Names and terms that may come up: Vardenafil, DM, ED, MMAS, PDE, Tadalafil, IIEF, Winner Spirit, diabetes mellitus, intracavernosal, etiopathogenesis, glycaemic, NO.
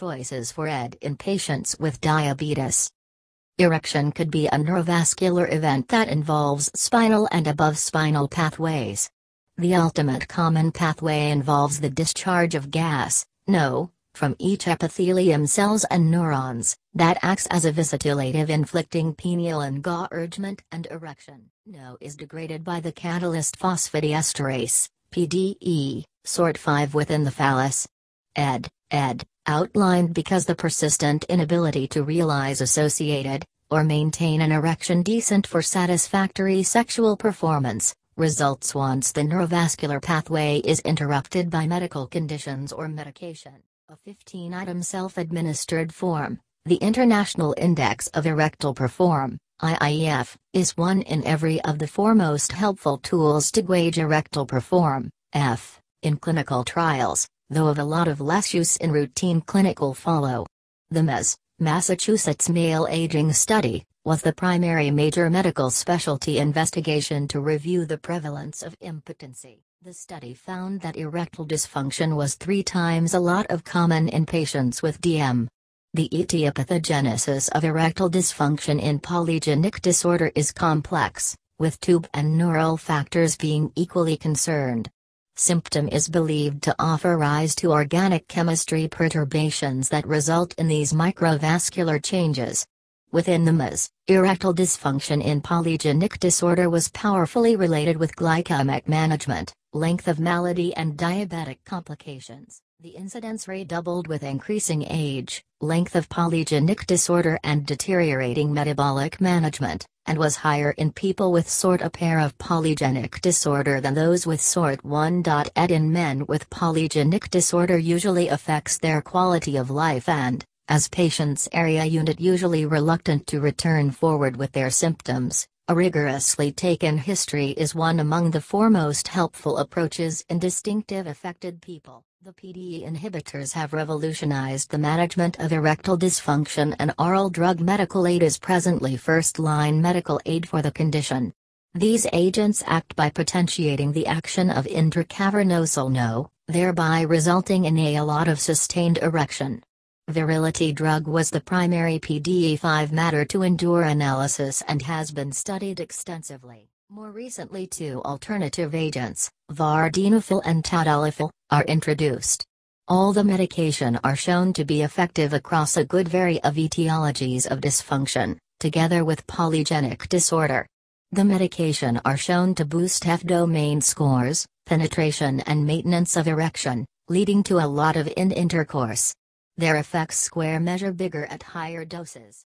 choices for ED in patients with diabetes. Erection could be a neurovascular event that involves spinal and above spinal pathways. The ultimate common pathway involves the discharge of gas, NO, from each epithelium cells and neurons, that acts as a vasodilative inflicting penile engorgement and erection. NO is degraded by the catalyst phosphodiesterase, PDE, sort 5 within the phallus. ED, outlined because the persistent inability to realize associated, or maintain an erection decent for satisfactory sexual performance, results once the neurovascular pathway is interrupted by medical conditions or medication. A 15-item self-administered form, the International Index of Erectile Perform, IIEF, is one in every of the four most helpful tools to gauge erectile perform, F, in clinical trials, though of a lot of less use in routine clinical follow. The MMAS, Massachusetts Male Aging Study, was the primary major medical specialty investigation to review the prevalence of impotency. The study found that erectile dysfunction was 3 times a lot of common in patients with DM. The etiopathogenesis of erectile dysfunction in polygenic disorder is complex, with tube and neural factors being equally concerned. Symptom is believed to offer rise to organic chemistry perturbations that result in these microvascular changes. Within the MMAS, erectile dysfunction in polygenic disorder was powerfully related with glycemic management, length of malady and diabetic complications. The incidence rate doubled with increasing age, length of polygenic disorder and deteriorating metabolic management, and was higher in people with sort a pair of polygenic disorder than those with sort 1. ED in men with polygenic disorder usually affects their quality of life and, as patients area unit usually reluctant to return forward with their symptoms, a rigorously taken history is one among the foremost helpful approaches in distinctive affected people. The PDE inhibitors have revolutionized the management of erectile dysfunction, and oral drug medical aid is presently first-line medical aid for the condition. These agents act by potentiating the action of intracavernosal NO, thereby resulting in a lot of sustained erection. Virility drug was the primary PDE5 matter to endure analysis and has been studied extensively. More recently, 2 alternative agents, Vardenafil and Tadalafil, are introduced. All the medication are shown to be effective across a good variety of etiologies of dysfunction, together with polygenic disorder. The medication are shown to boost F-domain scores, penetration and maintenance of erection, leading to a lot of in-intercourse. Their effects square measure bigger at higher doses.